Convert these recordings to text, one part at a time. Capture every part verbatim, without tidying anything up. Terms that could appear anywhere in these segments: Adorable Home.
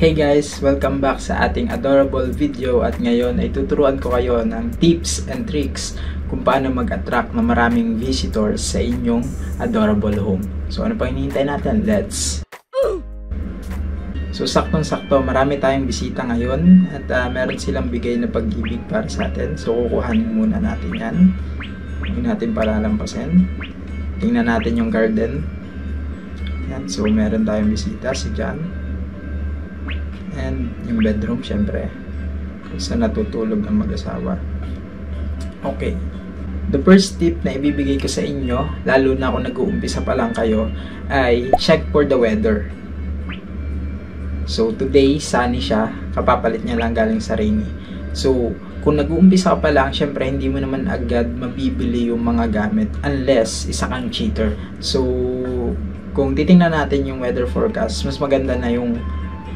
Hey guys! Welcome back sa ating adorable video at ngayon ay tuturuan ko kayo ng tips and tricks kung paano mag-attract na maraming visitors sa inyong adorable home. So ano pang hinihintay natin? Let's! So saktong-sakto, marami tayong bisita ngayon at uh, meron silang bigay na pag-ibig para sa atin. So kukuhanin muna natin yan. Huwag natin palalampasin. Tingnan natin yung garden. Yan. So meron tayong bisita, si John. And yung bedroom, syempre, sa natutulog ang mag-asawa. Okay. The first tip na ibibigay ko sa inyo, lalo na kung nag-uumpisa pa lang kayo, ay check for the weather. So, today, sunny siya. Kapapalit niya lang galing sa rainy. So, kung nag-uumpisa pa lang, syempre, hindi mo naman agad mabibili yung mga gamit unless isa kang cheater. So, kung titingnan natin yung weather forecast, mas maganda na yung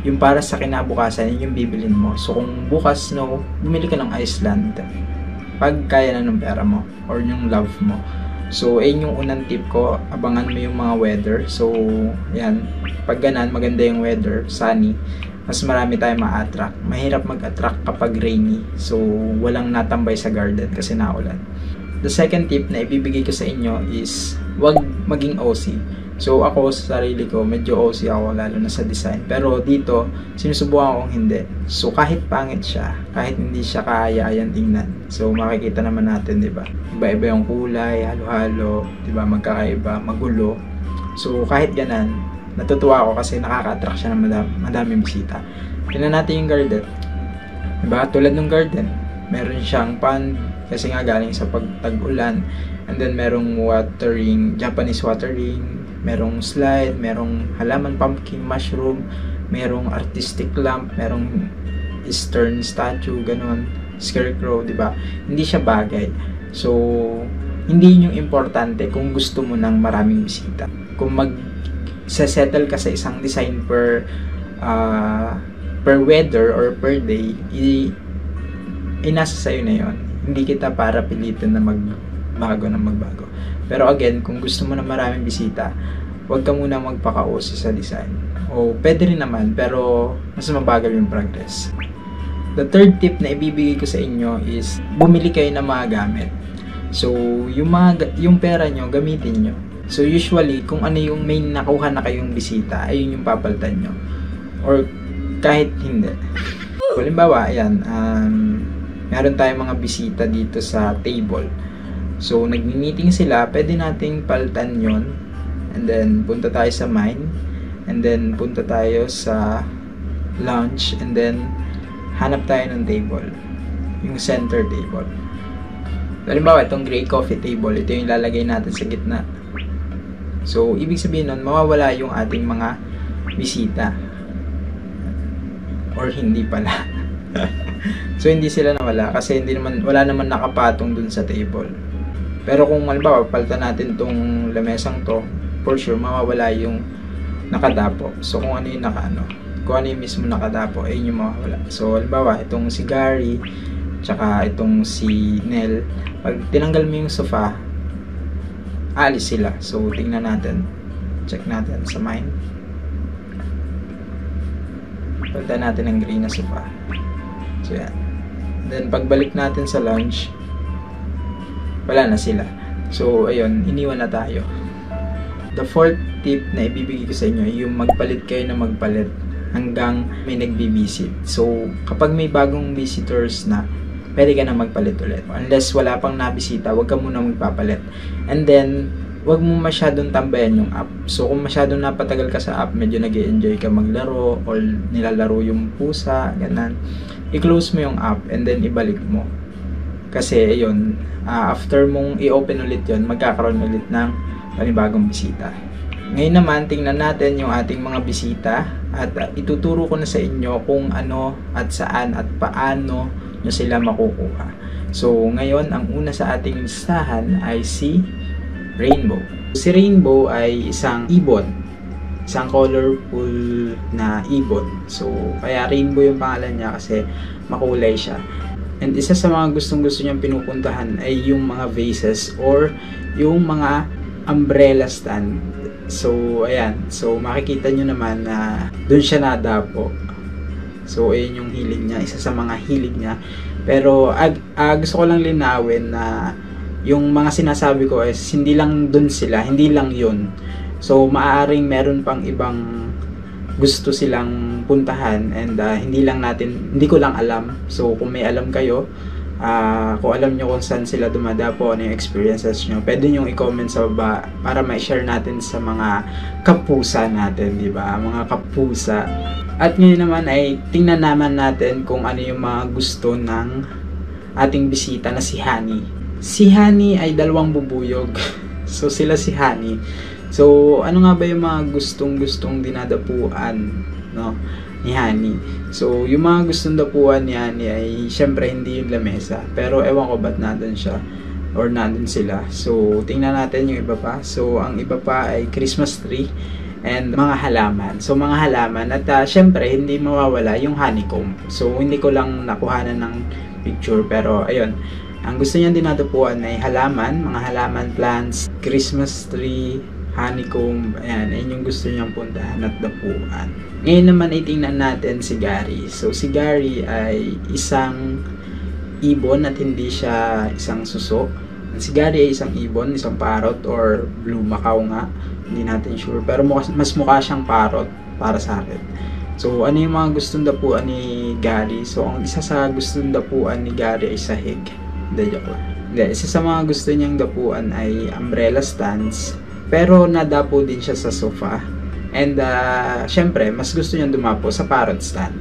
yung para sa kinabukasan, yun yung bibilin mo. So, kung bukas snow, bumili ka ng Iceland pag kaya na ng pera mo or yung love mo. So, ayun yung unang tip ko. Abangan mo yung mga weather. So, yan. Pag ganun, maganda yung weather, sunny. Mas marami tayong ma-attract. Mahirap mag-attract kapag rainy. So, walang natambay sa garden kasi naulan. The second tip na ibibigay ko sa inyo is wag maging O C. So, ako sa sarili ko, medyo O C ako, lalo na sa design. Pero dito, sinusubukan akong hindi. So, kahit pangit siya, kahit hindi siya kaya-ayan tingnan. So, makikita naman natin, diba? Iba-iba yung kulay, halo-halo, diba? Magkakaiba, magulo. So, kahit ganan, natutuwa ako kasi nakaka-attract siya ng madam madaming bisita. Tignan natin yung garden. Diba? Tulad ng garden, meron siyang pond kasi nga galing sa pagtag-ulan. And then, merong watering, Japanese watering, merong slide, merong halaman pumpkin mushroom, merong artistic lamp, merong eastern statue, ganun, scarecrow, diba? Hindi siya bagay. So, hindi yun yung importante kung gusto mo ng maraming bisita. Kung mag-settle ka sa isang design per uh, per weather or per day, ay nasa sa'yo na yun. Hindi kita para pilitin na magbago na magbago. Pero again, kung gusto mo na maraming bisita, huwag ka muna magpaka-O C sa design. O pwede rin naman, pero mas mabagal yung progress. The third tip na ibibigay ko sa inyo is bumili kayo ng mga gamit. So, yung, mga, yung pera nyo, gamitin nyo. So, usually, kung ano yung main nakuha na kayong bisita, ayun yung papalitan nyo. Or kahit hindi. Halimbawa, ayan, um, meron tayong mga bisita dito sa table. So, nag-meeting sila, pwede nating palitan yon. And then, punta tayo sa mine. And then, punta tayo sa lounge. And then, hanap tayo ng table. Yung center table. Halimbawa, itong gray coffee table, ito yung ilalagay natin sa gitna. So, ibig sabihin nun, mawawala yung ating mga bisita. Or hindi pala. So, hindi sila nawala kasi hindi naman, wala naman nakapatong dun sa table. Pero kung halimbawa, palitan natin tong lamesang to, for sure, mawawala yung nakadapo. So, kung ano yung nakaano, kung ano yung mismo nakadapo, ayun yung mawawala. So, halimbawa, itong si Gary, tsaka itong si Nel, pag tinanggal mo yung sofa, aalis sila. So, tingnan natin. Check natin sa mine. Palitan natin ng green na sofa. So, yan. Then, pagbalik natin sa lounge, wala na sila. So, ayun, iniwan na tayo. The fourth tip na ibibigay ko sa inyo, yung magpalit kayo na magpalit hanggang may nagbibisit. So, kapag may bagong visitors na, pwede ka na magpalit ulit. Unless wala pang nabisita, huwag ka muna magpapalit. And then, huwag mo masyadong tambayan yung app. So, kung masyadong napatagal ka sa app, medyo nag-i-enjoy ka maglaro or nilalaro yung pusa, ganun. I-close mo yung app and then ibalik mo. Kasi, yun, uh, after mong i-open ulit yun, magkakaroon ulit ng panibagong bisita. Ngayon naman, tingnan natin yung ating mga bisita at uh, ituturo ko na sa inyo kung ano at saan at paano nyo sila makukuha. So, ngayon, ang una sa ating listahan ay si Rainbow. Si Rainbow ay isang ibon. Isang colorful na ibon. So, kaya Rainbow yung pangalan niya kasi makulay siya. And isa sa mga gustong-gusto niyang pinupuntahan ay yung mga vases or yung mga umbrella stand. So, ayan. So, makikita nyo naman na doon siya nadapo. So ayun yung hilig niya, isa sa mga hilig niya. Pero ag, ag, gusto ko lang linawin na yung mga sinasabi ko is hindi lang dun sila, hindi lang yun. So maaaring meron pang ibang gusto silang puntahan, and uh, hindi lang natin, hindi ko lang alam. So kung may alam kayo, Uh, kung alam nyo kung saan sila dumadapo, ano yung experiences nyo, pwede nyo i-comment sa baba para ma-share natin sa mga kapusa natin, di ba? Mga kapusa. At ngayon naman ay tingnan naman natin kung ano yung mga gusto ng ating bisita na si Honey. Si Honey ay dalawang bubuyog. So sila si Honey. So ano nga ba yung mga gustong-gustong dinadapuan, no? Ni Honey. So, yung mga gustong dapuan ni Honey ay syempre hindi yung lamesa. Pero ewan ko ba't nandun siya or nandun sila. So, tingnan natin yung iba pa. So, ang iba pa ay Christmas tree and mga halaman. So, mga halaman at uh, syempre hindi mawawala yung honeycomb. So, hindi ko lang nakuhanan ng picture pero ayun. Ang gusto niya dinadapuan ay halaman, mga halaman plants, Christmas tree, honeycomb, ayan, ayun yung gusto niyang puntahan at dapuan. Ngayon naman ay tingnan natin si Gary. So si Gary ay isang ibon at hindi siya isang suso. Si Gary ay isang ibon, isang parrot or blue macaw nga, hindi natin sure. Pero muka, mas mukha siyang parrot para sa akin. So ano yung mga gustong dapuan ni Gary? So ang isa sa gustong dapuan ni Gary ay sahig. Hindi, joke lang. Hindi, isa sa mga gusto niyang dapuan ay umbrella stands. Pero nadapo din siya sa sofa. And uh, syempre, mas gusto niyang dumapo sa parrot stand.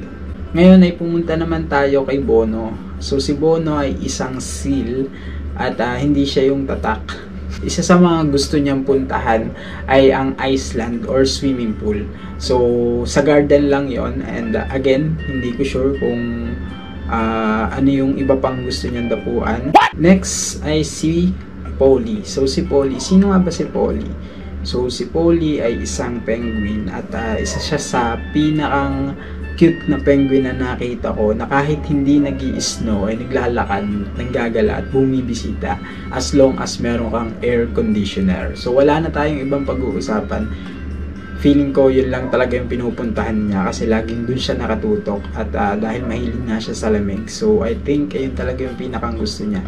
Ngayon ay pumunta naman tayo kay Bono. So si Bono ay isang seal at uh, hindi siya yung tatak. Isa sa mga gusto niyang puntahan ay ang Iceland or swimming pool. So sa garden lang yon. And uh, again, hindi ko sure kung uh, ano yung iba pang gusto niyang dapuan. Next ay si Polly. So si Polly, sino nga ba si Polly? So si Polly ay isang penguin at uh, isa siya sa pinakang cute na penguin na nakita ko na kahit hindi nag-i-snow ay naglalakad, nanggagala at bumibisita as long as meron kang air conditioner. So wala na tayong ibang pag-uusapan. Feeling ko yun lang talaga yung pinupuntahan niya kasi laging dun siya nakatutok at uh, dahil mahilig na siya sa lamig. So I think ayun talaga yung pinakang gusto niya.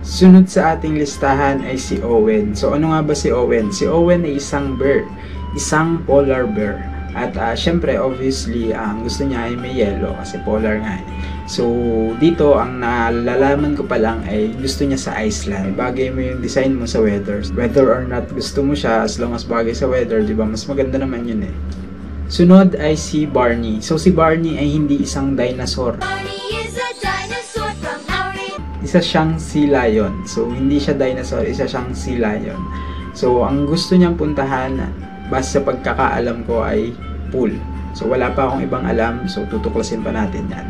Sunod sa ating listahan ay si Owen. So ano nga ba si Owen? Si Owen ay isang bear, isang polar bear. At uh, syempre obviously ang uh, gusto niya ay may yellow kasi polar nga. So dito ang nalalaman ko pa lang ay gusto niya sa Iceland. Bagay mo yung design mo sa weather. Whether or not gusto mo siya, as long as bagay sa weather, di ba? Mas maganda naman yun eh. Sunod ay si Barney. So si Barney ay hindi isang dinosaur. Isa siyang sea lion. So hindi siya dinosaur, isa siyang sea lion. So ang gusto niyang puntahan base sa pagkakaalam ko ay pool. So wala pa akong ibang alam, so tutuklasin pa natin yan.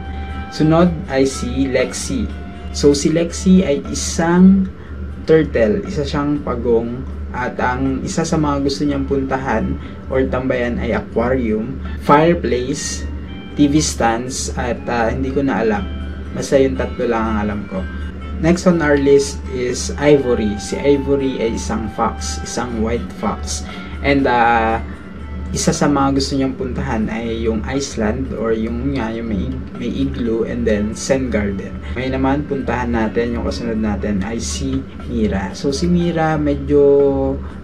Sunod ay si Lexi. So si Lexi ay isang turtle, isa siyang pagong at ang isa sa mga gusto niyang puntahan or tambayan ay aquarium, fireplace, T V stands at uh, hindi ko na alam. Basta yung tatlo lang ang alam ko. Next on our list is Ivory. Si Ivory ay isang fox, isang white fox. And uh, isa sa mga gusto niyang puntahan ay yung Iceland or yung nga yung may, may igloo and then Zen Garden. May naman puntahan natin, yung kasunod natin ay si Mira. So si Mira, medyo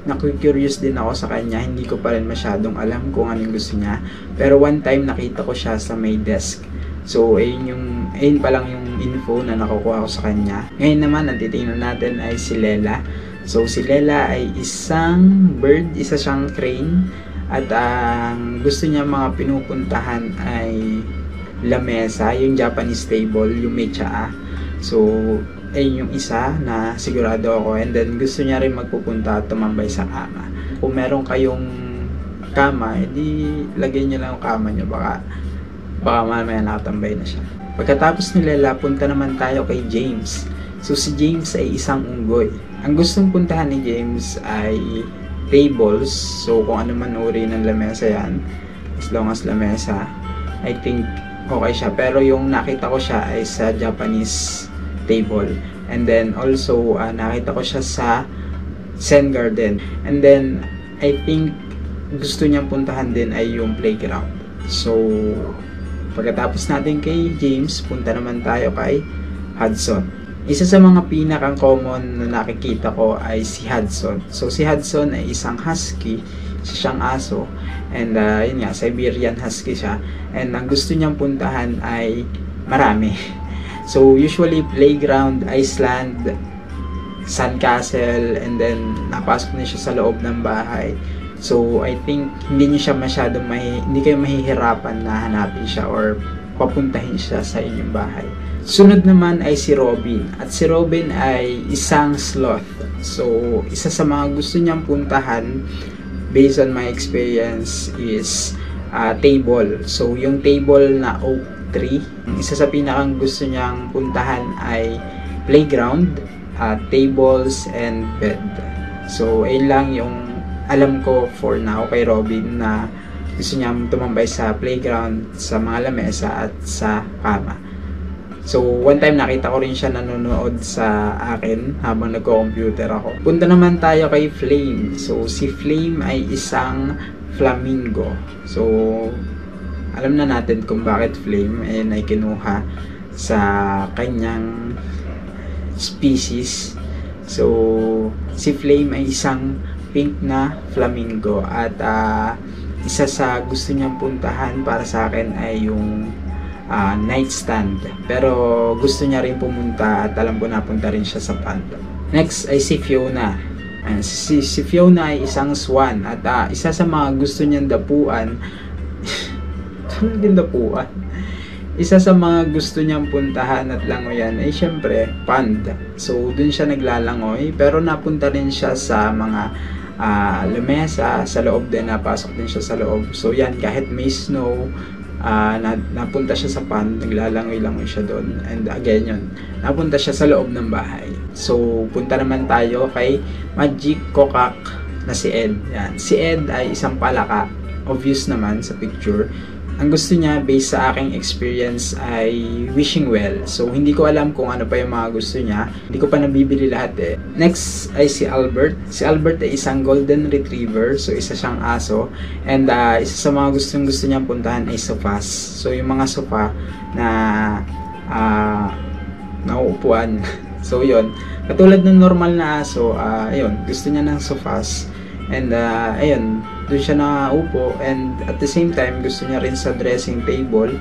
naku-curious din ako sa kanya. Hindi ko pa rin masyadong alam kung anong gusto niya. Pero one time nakita ko siya sa may desk. So ayun yung ayun pa lang yung info na nakukuha ko sa kanya. Ngayon naman, ang titingnan natin ay si Lela. So si Lela ay isang bird, isa siyang crane. At ang uh, gusto niya mga pinupuntahan ay lamesa, yung Japanese table, yung may tsaa. So ayun yung isa na sigurado ako. And then gusto niya rin magpupunta at tumambay sa kama. Kung meron kayong kama, edi lagay niya lang yung kama niya. Baka, baka mamaya nakatambay na siya. Pagkatapos ni Lela, punta naman tayo kay James. So si James ay isang unggoy. Ang gustong puntahan ni James ay tables. So kung ano man uri ng lamesa yan, as long as lamesa, I think okay siya. Pero yung nakita ko siya ay sa Japanese table. And then also uh, nakita ko siya sa Zen Garden. And then I think gusto niyang puntahan din ay yung playground. So Pagkatapos natin kay James, punta naman tayo kay Hudson. Isa sa mga pinakang common na nakikita ko ay si Hudson. So si Hudson ay isang husky, siyang aso, and uh, yun nga, Siberian husky siya, and ang gusto niyang puntahan ay marami. So usually playground, Iceland, sandcastle, and then napasok na siya sa loob ng bahay. So I think hindi niyo siya masyado mahi, hindi kayo mahihirapan na hanapin siya or papuntahin siya sa inyong bahay. Sunod naman ay si Robin, at si Robin ay isang sloth. So isa sa mga gusto niyang puntahan based on my experience is uh, table. So yung table na oak tree, isa sa pinakang gusto niyang puntahan ay playground, uh, tables, and bed. So ayun lang yung alam ko for now kay Robin, na gusto niya tumambay sa playground, sa mga lamesa, at sa kama. So one time nakita ko rin siya nanonood sa akin habang nagko-computer ako. Punta naman tayo kay Flame. So si Flame ay isang flamingo. So alam na natin kung bakit Flame, and ay kinuha sa kanyang species. So si Flame ay isang pink na flamingo, at uh, isa sa gusto niyang puntahan para sa akin ay yung uh, nightstand, pero gusto niya rin pumunta at alam ko napunta rin siya sa pond. Next ay si Fiona. And si, si Fiona ay isang swan, at uh, isa sa mga gusto niyang dapuan tulad din dapuan isa sa mga gusto niyang puntahan at langoyan ay syempre pond. So dun siya naglalangoy, pero napunta rin siya sa mga Uh, lamesa, sa loob din, napasok din siya sa loob. So yan, kahit may snow, uh, na, napunta siya sa pond, naglalangoy-langoy siya doon. And again yun, napunta siya sa loob ng bahay. So punta naman tayo kay Magic Kokak na si Ed. Yan. Si Ed ay isang palaka, obvious naman sa picture. Ang gusto niya based sa aking experience ay wishing well. So hindi ko alam kung ano pa yung mga gusto niya, hindi ko pa nabibili lahat eh. Next ay si Albert. Si Albert ay isang golden retriever, so isa siyang aso, and uh, isa sa mga gustong gusto niyang puntahan ay sofas. So yung mga sofa na uh, nauupuan. So yun, katulad ng normal na aso, uh, ayun, gusto niya ng sofas, and uh, ayun, doon siya nakaupo, and at the same time gusto niya rin sa dressing table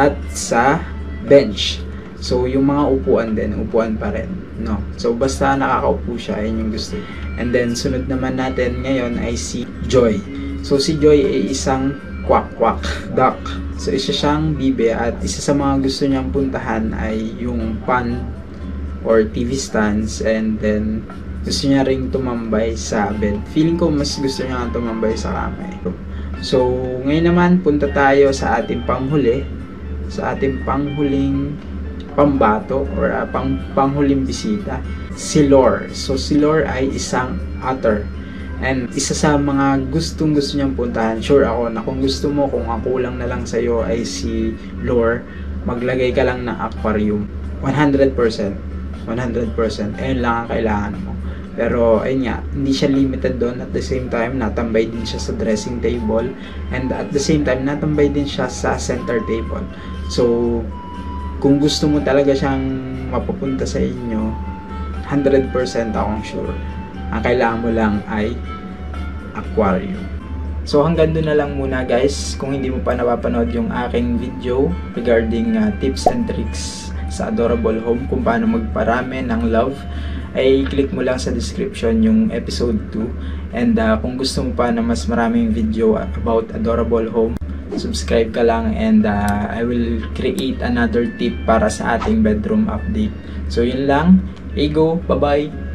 at sa bench. So yung mga upuan din, upuan pa rin, no? So basta nakakaupo siya, ayun yung gusto. And then sunod naman natin ngayon ay si Joy. So si Joy ay isang kwak-kwak duck. So isa siyang bibe, at isa sa mga gusto niyang puntahan ay yung pond or T V stands, and then gusto niya ring tumambay sa bed. Feeling ko mas gusto niya nga tumambay sa kama eh. So ngayon naman punta tayo sa ating panghuli, sa ating panghuling pambato, or uh, pang, panghuling bisita, si Lore. So si Lore ay isang otter, and isa sa mga gustong gusto niyang puntahan. Sure ako na kung gusto mo, kung ang kulang na lang sa'yo ay si Lore, maglagay ka lang ng aquarium. One hundred percent one hundred percent ayun lang ang kailangan mo. Pero ayun nga, hindi siya limited doon. At the same time, natambay din siya sa dressing table, and at the same time, natambay din siya sa center table. So kung gusto mo talaga siyang mapapunta sa inyo, one hundred percent akong sure, ang kailangan mo lang ay aquarium. So hanggang doon na lang muna guys. Kung hindi mo pa napapanood yung aking video regarding uh, tips and tricks sa Adorable Home, kung paano magparami ng love, ay click mo lang sa description yung episode two. And uh, kung gusto mo pa na mas maraming video about Adorable Home, subscribe ka lang, and uh, I will create another tip para sa ating bedroom update. So yun lang, ego, bye bye!